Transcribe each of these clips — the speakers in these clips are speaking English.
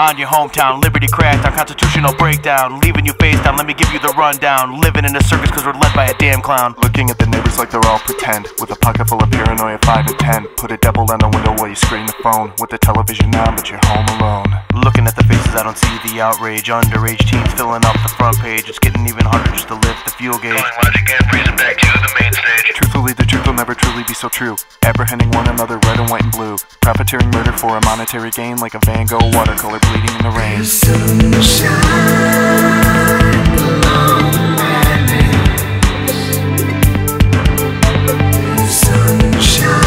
on your hometown. Liberty cracked on constitutional breakdown, leaving you face down. Let me give you the rundown. Living in a circus cause we're led by a damn clown. Looking at the neighbors like they're all pretend, with a pocket full of paranoia 5 and 10. Put a devil on the window while you screen the phone, with the television on but you're home alone. Looking at the faces I don't see the outrage. Underage teens filling up the front page. It's getting even harder just to lift the fuel gauge. Going once again, freezing back to the main stage. Truthfully the truth will never truly be so true. Apprehending one another red and white and blue. Profiteering murder for a monetary gain, like a Van Gogh watercolor bleeding in the rain. The sunshine belongs to my name. The sunshine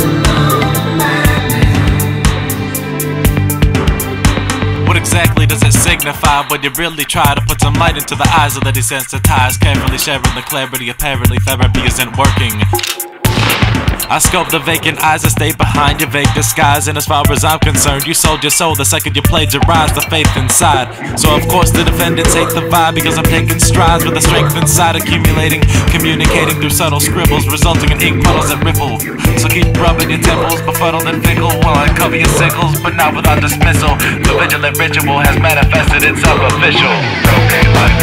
belongs to my name. What exactly does it signify when you really try to put some light into the eyes of the desensitized? Carefully sharing the clarity, apparently therapy isn't working. I scope the vacant eyes that stay behind your vague disguise, and as far as I'm concerned, you sold your soul the second you plagiarized the faith inside. So of course the defendants hate the vibe, because I'm taking strides with the strength inside, accumulating, communicating through subtle scribbles, resulting in ink puddles that ripple. So keep rubbing your temples, befuddled and fickle, while I cover your sickles, but not without dismissal. The vigilant ritual has manifested itself official. Okay,